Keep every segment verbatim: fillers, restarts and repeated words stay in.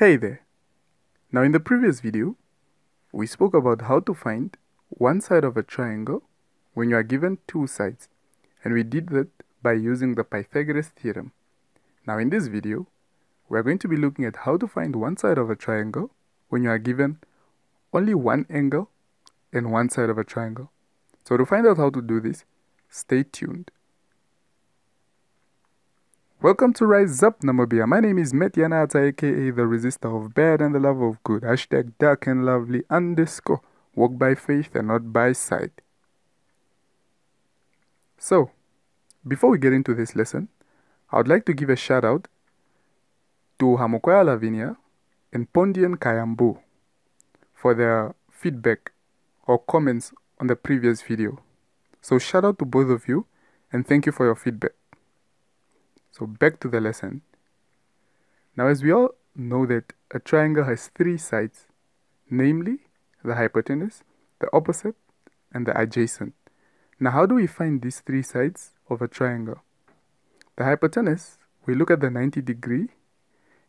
Hey there! Now in the previous video, we spoke about how to find one side of a triangle when you are given two sides, and we did that by using the Pythagoras theorem. Now in this video, we are going to be looking at how to find one side of a triangle when you are given only one angle and one side of a triangle. So to find out how to do this, stay tuned. Welcome to Rise Up Namibia. My name is Metiana Ata, aka the resistor of bad and the lover of good. Hashtag dark and lovely underscore. Walk by faith and not by sight. So, before we get into this lesson, I would like to give a shout out to Hamukoya Lavinia and Pondian Kayambu for their feedback or comments on the previous video. So shout out to both of you and thank you for your feedback. So back to the lesson. Now, as we all know that a triangle has three sides, namely the hypotenuse, the opposite, and the adjacent. Now, how do we find these three sides of a triangle? The hypotenuse, we look at the ninety degree,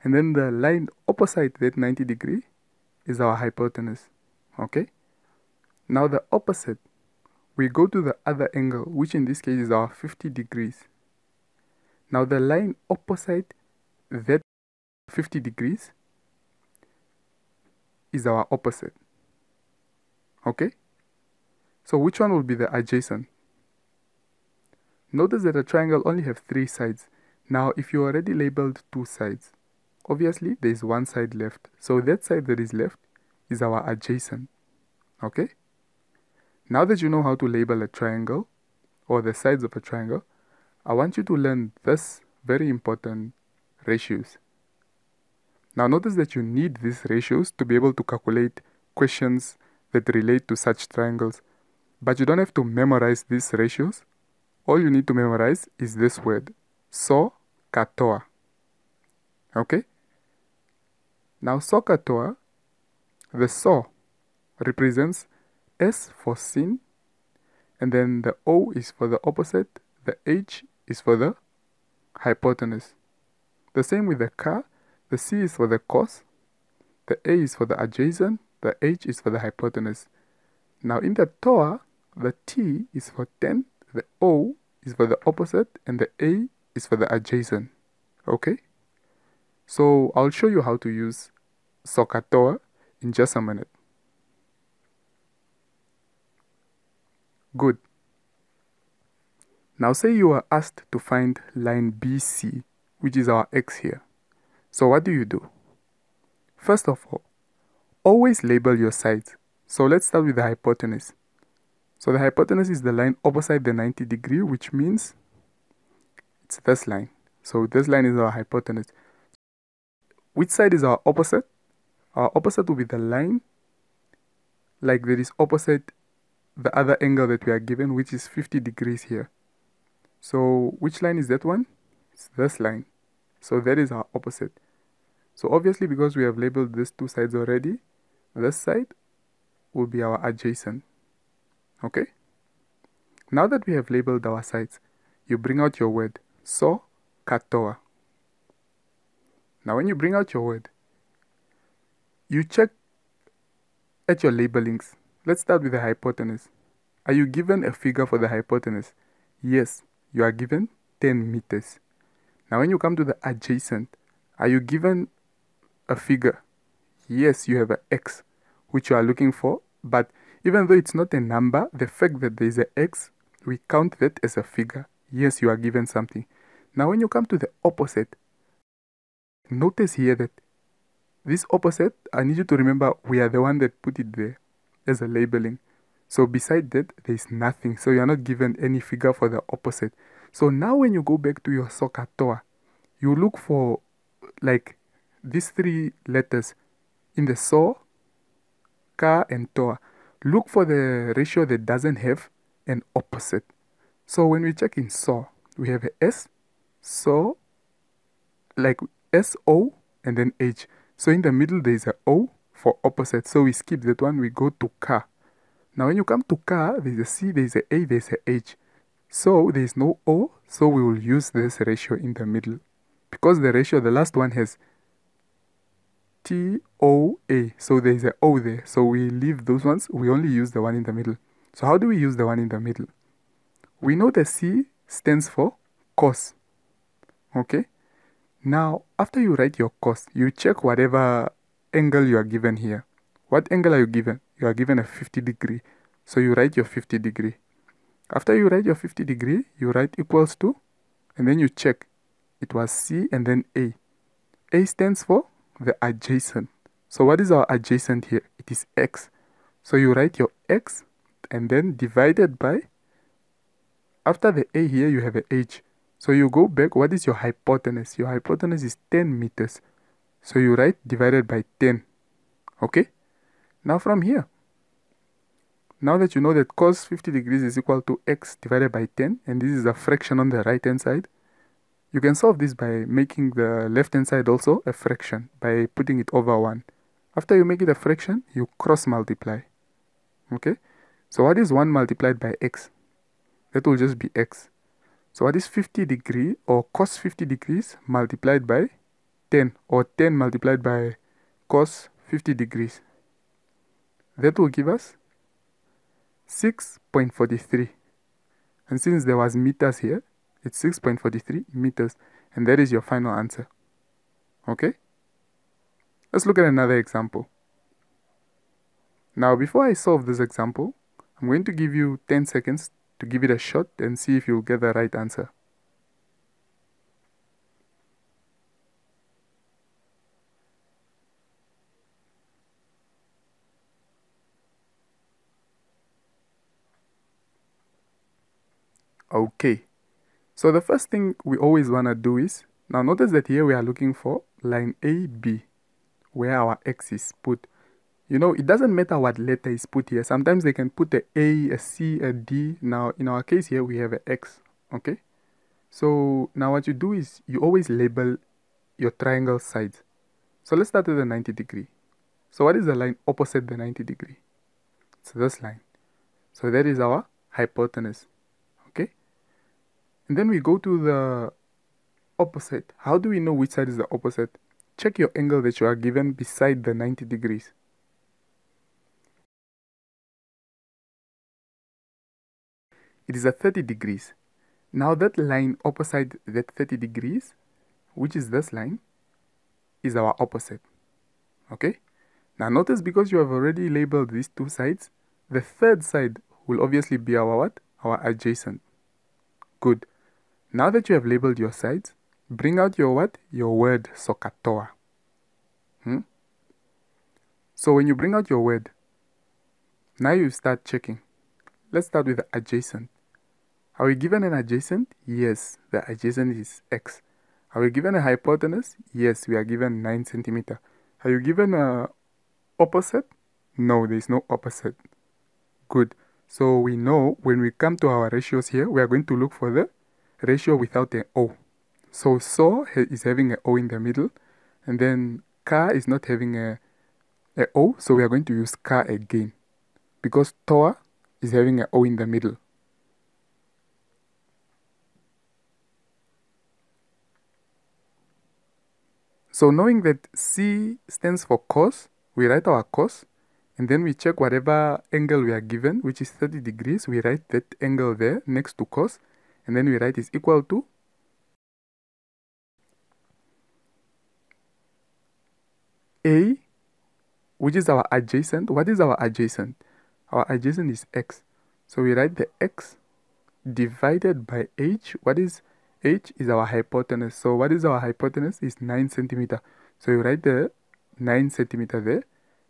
and then the line opposite that ninety degree is our hypotenuse, okay? Now, the opposite, we go to the other angle, which in this case is our fifty degrees. Now the line opposite that fifty degrees is our opposite. Okay? So which one will be the adjacent? Notice that a triangle only has three sides. Now if you already labeled two sides, obviously there is one side left. So that side that is left is our adjacent. Okay? Now that you know how to label a triangle or the sides of a triangle, I want you to learn this very important ratios. Now notice that you need these ratios to be able to calculate questions that relate to such triangles. But you don't have to memorize these ratios. All you need to memorize is this word, SOHCAHTOA. Okay? Now SOHCAHTOA, the SO represents S for sin, and then the O is for the opposite, the H is for the hypotenuse. The same with the K, the C is for the cos, the A is for the adjacent, the H is for the hypotenuse. Now in the toa, the T is for tan, the O is for the opposite, and the A is for the adjacent. Okay? So I'll show you how to use SOHCAHTOA in just a minute. Good. Now say you are asked to find line B C, which is our X here. So what do you do? First of all, always label your sides. So let's start with the hypotenuse. So the hypotenuse is the line opposite the ninety degree, which means it's this line. So this line is our hypotenuse. Which side is our opposite? Our opposite will be the line like that is opposite the other angle that we are given, which is fifty degrees here. So, which line is that one? It's this line. So, that is our opposite. So, obviously, because we have labeled these two sides already, this side will be our adjacent. Okay? Now that we have labeled our sides, you bring out your word, SOHCAHTOA. Now, when you bring out your word, you check at your labelings. Let's start with the hypotenuse. Are you given a figure for the hypotenuse? Yes. You are given ten meters. Now when you come to the adjacent, are you given a figure? Yes, you have an X, which you are looking for. But even though it's not a number, the fact that there is an X, we count that as a figure. Yes, you are given something. Now when you come to the opposite, notice here that this opposite, I need you to remember, we are the one that put it there as a labeling. So beside that, there is nothing. So you are not given any figure for the opposite. So now when you go back to your SOHCAHTOA, you look for like these three letters in the SO, Ka, and Toa. Look for the ratio that doesn't have an opposite. So when we check in SO, we have a S, SO, like S O, and then H. So in the middle, there is an O for opposite. So we skip that one, we go to Ka. Now when you come to Ka, there is a C, there is a A, there is a H. So there is no O, so we will use this ratio in the middle. Because the ratio, the last one has T O A. So there's an O there. So we leave those ones. We only use the one in the middle. So how do we use the one in the middle? We know the C stands for cos. Okay? Now, after you write your cos, you check whatever angle you are given here. What angle are you given? You are given a fifty degree. So you write your fifty degree. After you write your fifty degree, you write equals to, and then you check. It was C and then A. A stands for the adjacent. So what is our adjacent here? It is X. So you write your X and then divided by, after the A here, you have an H. So you go back, what is your hypotenuse? Your hypotenuse is ten meters. So you write divided by ten. Okay? Now from here, now that you know that cos fifty degrees is equal to X divided by ten, and this is a fraction on the right hand side, you can solve this by making the left-hand side also a fraction, by putting it over one. After you make it a fraction, you cross-multiply. Okay? So what is one multiplied by X? That will just be X. So what is fifty degree or cos fifty degrees multiplied by ten, or ten multiplied by cos fifty degrees? That will give us six point four three. And since there was meters here, it's six point four three meters, and that is your final answer. Okay? Let's look at another example. Now, before I solve this example, I'm going to give you ten seconds to give it a shot and see if you'll get the right answer. Okay. So the first thing we always want to do is, now notice that here we are looking for line A B, where our X is put. You know, it doesn't matter what letter is put here. Sometimes they can put a A, a C, a D. Now, in our case here, we have an X, okay? So now what you do is, you always label your triangle sides. So let's start with the ninety degree. So what is the line opposite the ninety degree? It's this line. So that is our hypotenuse. And then we go to the opposite. How do we know which side is the opposite? Check your angle that you are given beside the ninety degrees. It is at thirty degrees. Now that line opposite that thirty degrees, which is this line, is our opposite. Okay? Now notice, because you have already labeled these two sides, the third side will obviously be our what? Our adjacent. Good. Now that you have labeled your sides, bring out your what? Your word, SOHCAHTOA. Hmm? So when you bring out your word, now you start checking. Let's start with the adjacent. Are we given an adjacent? Yes, the adjacent is X. Are we given a hypotenuse? Yes, we are given nine centimeters. Are you given a opposite? No, there is no opposite. Good. So we know when we come to our ratios here, we are going to look for the ratio without an O. So, so is having an O in the middle, and then ka is not having a, a O, so we are going to use ka again, because toa is having an O in the middle. So knowing that C stands for cos, we write our cos. And then we check whatever angle we are given, which is thirty degrees. We write that angle there next to cos. And then we write is equal to A, which is our adjacent. What is our adjacent? Our adjacent is X. So we write the X divided by H. What is H? Is our hypotenuse. So what is our hypotenuse? Is nine centimeters. So you write the nine centimeters there.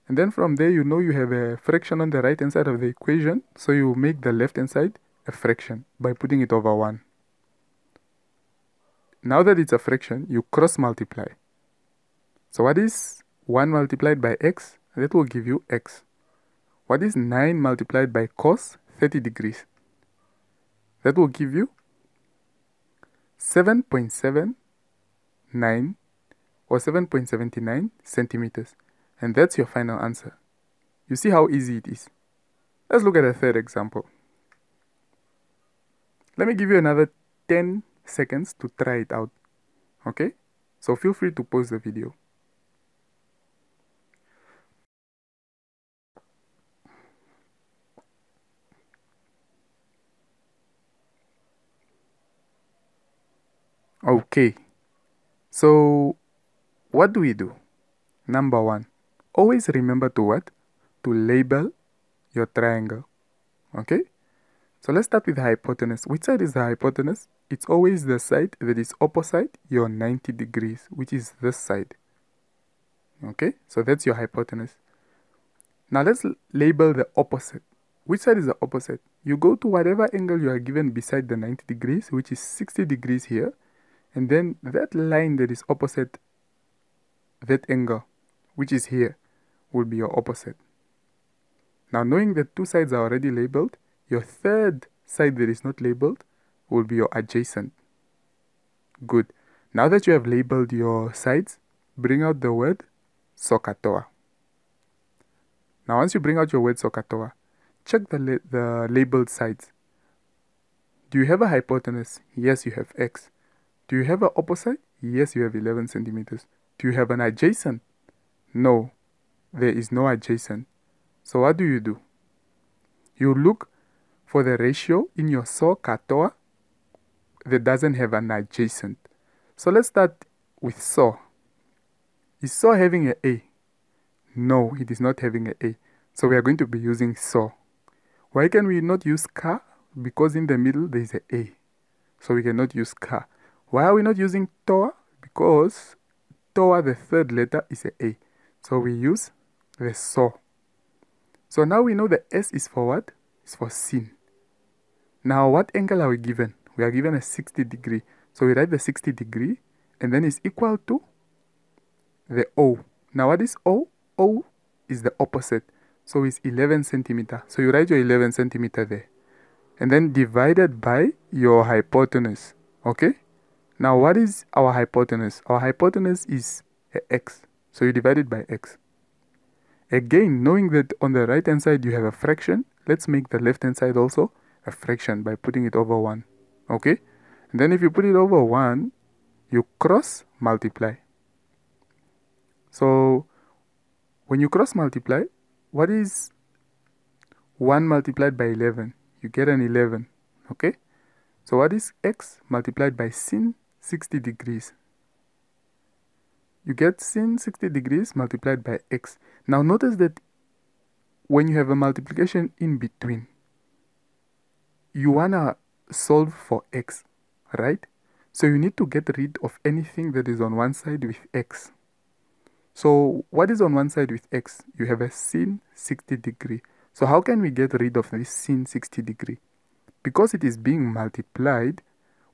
And then from there, you know you have a fraction on the right-hand side of the equation. So you make the left-hand side a fraction by putting it over one. Now that it's a fraction, you cross-multiply. So what is one multiplied by X? That will give you X. What is nine multiplied by cos thirty degrees? That will give you seven point seven nine or seven point seven nine centimeters. And that's your final answer. You see how easy it is. Let's look at a third example. Let me give you another ten seconds to try it out. Okay? So feel free to pause the video. Okay, so what do we do? Number one, always remember to what? To label your triangle. Okay, so let's start with the hypotenuse. Which side is the hypotenuse? It's always the side that is opposite your ninety degrees, which is this side. Okay, so that's your hypotenuse. Now let's label the opposite. Which side is the opposite? You go to whatever angle you are given beside the ninety degrees, which is sixty degrees here, and then that line that is opposite that angle, which is here, will be your opposite. Now, knowing that two sides are already labeled, your third side that is not labeled will be your adjacent. Good. Now that you have labeled your sides, bring out the word SOHCAHTOA. Now, once you bring out your word SOHCAHTOA, check the, la the labeled sides. Do you have a hypotenuse? Yes, you have x. Do you have an opposite? Yes, you have eleven centimeters. Do you have an adjacent? No, there is no adjacent. So what do you do? You look for the ratio in your SOHCAHTOA that doesn't have an adjacent. So let's start with SOH. Is SOH having an A? No, it is not having an A. So we are going to be using SOH. Why can we not use Ka? Because in the middle there is an A. So we cannot use Ka. Why are we not using TOA? Because TOA, the third letter, is an A. So we use the SOH. So now we know the S is for what? It's for sin. Now what angle are we given? We are given a sixty degree. So we write the sixty degree and then it's equal to the O. Now what is O? O is the opposite. So it's eleven centimeter. So you write your eleven centimeter there. And then divided by your hypotenuse. Okay? Now what is our hypotenuse? Our hypotenuse is x. So you divide it by x. Again, knowing that on the right hand side you have a fraction, let's make the left hand side also a fraction by putting it over one. Okay? And then if you put it over one, you cross multiply. So when you cross multiply, what is one multiplied by eleven? You get an eleven. Okay? So what is x multiplied by sin sixty degrees? You get sin sixty degrees multiplied by x. Now notice that when you have a multiplication in between, you wanna solve for x, right? So you need to get rid of anything that is on one side with x. So what is on one side with x? You have a sin sixty degree. So how can we get rid of this sin sixty degree? Because it is being multiplied,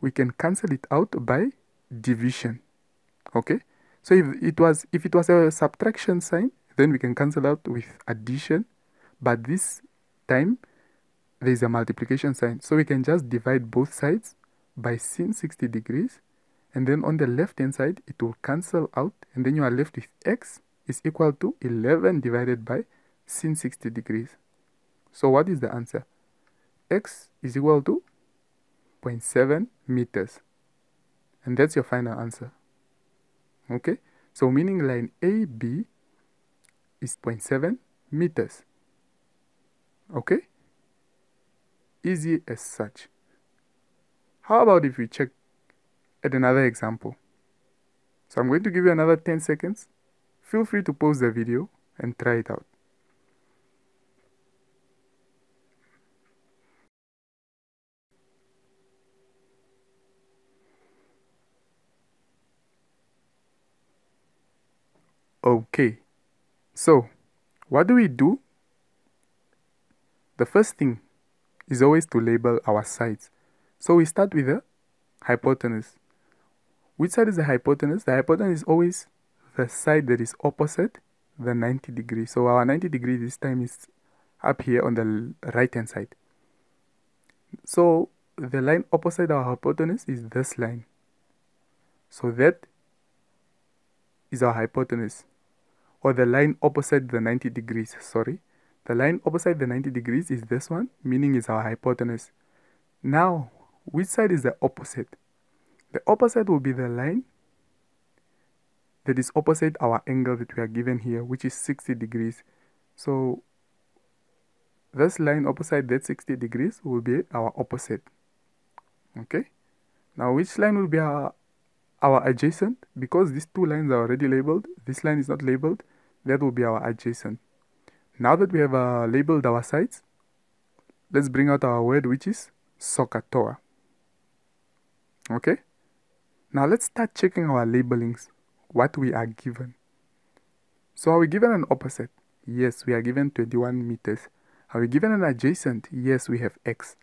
we can cancel it out by division. Okay? So if it was if it was a subtraction sign, then we can cancel out with addition. But this time, there is a multiplication sign. So we can just divide both sides by sin sixty degrees. And then on the left-hand side, it will cancel out. And then you are left with x is equal to eleven divided by sin sixty degrees. So what is the answer? X is equal to zero point seven meters. And that's your final answer. Okay, so meaning line A B is zero point seven meters. Okay, easy as such. How about if we check at another example? So I'm going to give you another ten seconds. Feel free to pause the video and try it out. Okay, so what do we do? The first thing is always to label our sides. So we start with the hypotenuse. Which side is the hypotenuse? The hypotenuse is always the side that is opposite the ninety degree. So our ninety degree this time is up here on the right hand side. So the line opposite our hypotenuse is this line. So that is our hypotenuse. Or the line opposite the ninety degrees, sorry. The line opposite the ninety degrees is this one, meaning is our hypotenuse. Now, which side is the opposite? The opposite will be the line that is opposite our angle that we are given here, which is sixty degrees. So, this line opposite that sixty degrees will be our opposite. Okay? Now, which line will be our our adjacent, because these two lines are already labeled, this line is not labeled, that will be our adjacent. Now that we have uh, labeled our sides, let's bring out our word, which is SOHCAHTOA. Okay? Now let's start checking our labelings, what we are given. So are we given an opposite? Yes, we are given twenty-one meters. Are we given an adjacent? Yes, we have x.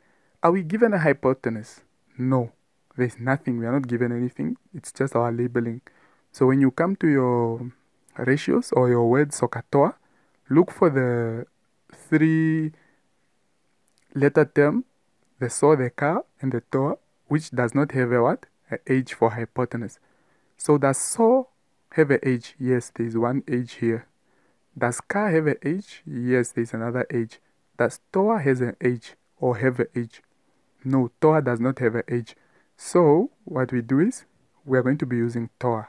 Are we given a hypotenuse? No. There's nothing. We are not given anything. It's just our labeling. So when you come to your ratios or your word SOHCAHTOA, look for the three letter term, the so, the ka, and the toa, which does not have a what? A h for hypotenuse. So does so have a h? Yes, there is one h here. Does ka have a h? Yes, there is another h. Does toa has an h or have a h? No, toa does not have a h. So what we do is we are going to be using toa.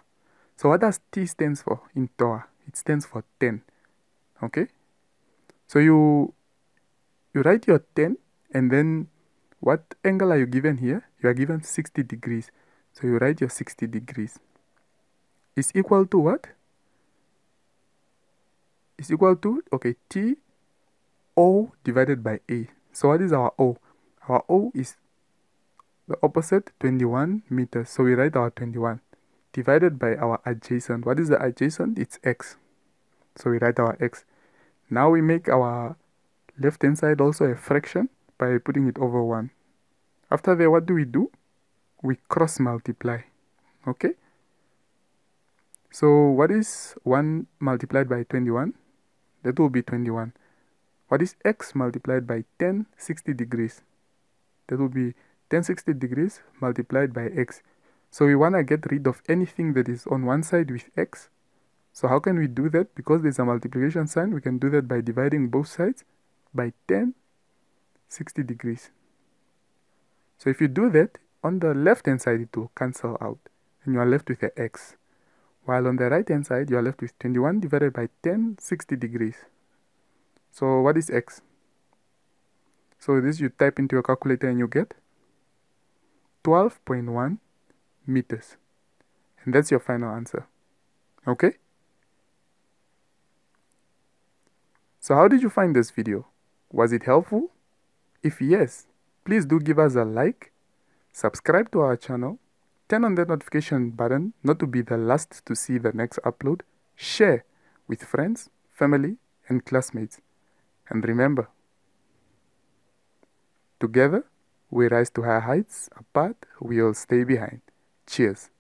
So what does T stands for in toa? It stands for ten. Okay? So you you write your ten, and then what angle are you given here? You are given sixty degrees. So you write your sixty degrees. Is equal to what? Is equal to, okay, T O divided by A. So what is our O? Our O is the opposite, twenty-one meters. So we write our twenty-one divided by our adjacent. What is the adjacent? It's x. So we write our x. Now we make our left hand side also a fraction by putting it over one. After that, what do we do? We cross multiply. Okay? So what is one multiplied by twenty-one? That will be twenty-one. What is x multiplied by ten, sixty degrees? That will be ten sixty degrees multiplied by x. So we want to get rid of anything that is on one side with x. So how can we do that? Because there's a multiplication sign, we can do that by dividing both sides by ten, sixty degrees. So if you do that, on the left hand side it will cancel out and you are left with an x. While on the right hand side you are left with twenty-one divided by ten, sixty degrees. So what is x? So this you type into your calculator and you get twelve point one meters. And that's your final answer. Okay? So how did you find this video? Was it helpful? If yes, please do give us a like, subscribe to our channel, turn on the notification button not to be the last to see the next upload, share with friends, family, and classmates. And remember, together we rise to higher heights, apart we all stay behind. Cheers.